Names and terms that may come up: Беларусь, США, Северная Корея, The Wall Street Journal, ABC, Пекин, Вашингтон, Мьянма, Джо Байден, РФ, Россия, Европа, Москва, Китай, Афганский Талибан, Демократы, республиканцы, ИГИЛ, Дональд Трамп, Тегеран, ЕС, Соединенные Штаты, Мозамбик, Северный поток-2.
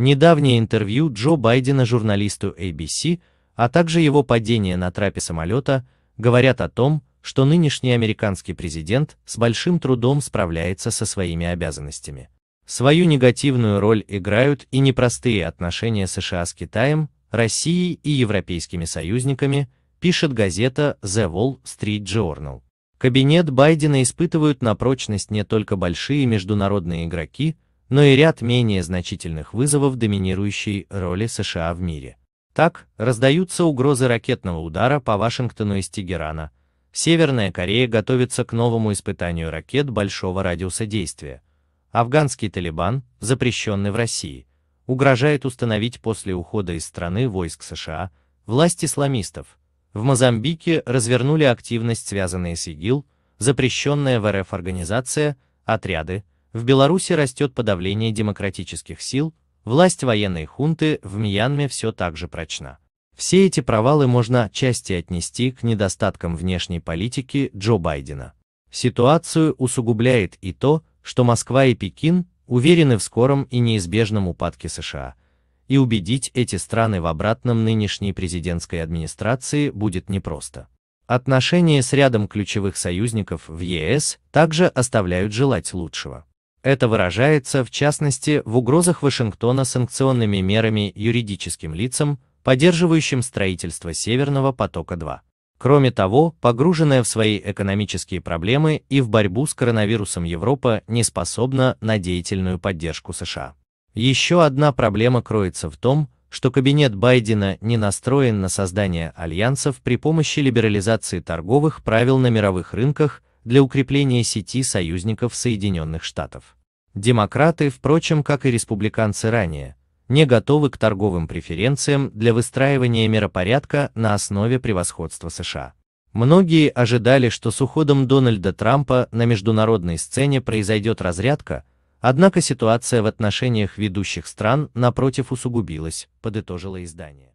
Недавнее интервью Джо Байдена журналисту ABC, а также его падение на трапе самолета, говорят о том, что нынешний американский президент с большим трудом справляется со своими обязанностями. Свою негативную роль играют и непростые отношения США с Китаем, Россией и европейскими союзниками, пишет газета The Wall Street Journal. Кабинет Байдена испытывают на прочность не только большие международные игроки, но и ряд менее значительных вызовов доминирующей роли США в мире. Так, раздаются угрозы ракетного удара по Вашингтону из Тегерана. Северная Корея готовится к новому испытанию ракет большого радиуса действия. Афганский Талибан, запрещенный в России, угрожает установить после ухода из страны войск США власть исламистов. В Мозамбике развернули активность, связанные с ИГИЛ, запрещенная в РФ организация, отряды. В Беларуси растет подавление демократических сил, власть военной хунты в Мьянме все так же прочна. Все эти провалы можно отчасти отнести к недостаткам внешней политики Джо Байдена. Ситуацию усугубляет и то, что Москва и Пекин уверены в скором и неизбежном упадке США, и убедить эти страны в обратном нынешней президентской администрации будет непросто. Отношения с рядом ключевых союзников в ЕС также оставляют желать лучшего. Это выражается, в частности, в угрозах Вашингтона санкционными мерами юридическим лицам, поддерживающим строительство Северного потока-2. Кроме того, погруженная в свои экономические проблемы и в борьбу с коронавирусом Европа не способна на деятельную поддержку США. Еще одна проблема кроется в том, что кабинет Байдена не настроен на создание альянсов при помощи либерализации торговых правил на мировых рынках для укрепления сети союзников Соединенных Штатов. Демократы, впрочем, как и республиканцы ранее, не готовы к торговым преференциям для выстраивания миропорядка на основе превосходства США. Многие ожидали, что с уходом Дональда Трампа на международной сцене произойдет разрядка, однако ситуация в отношениях ведущих стран напротив усугубилась, подытожило издание.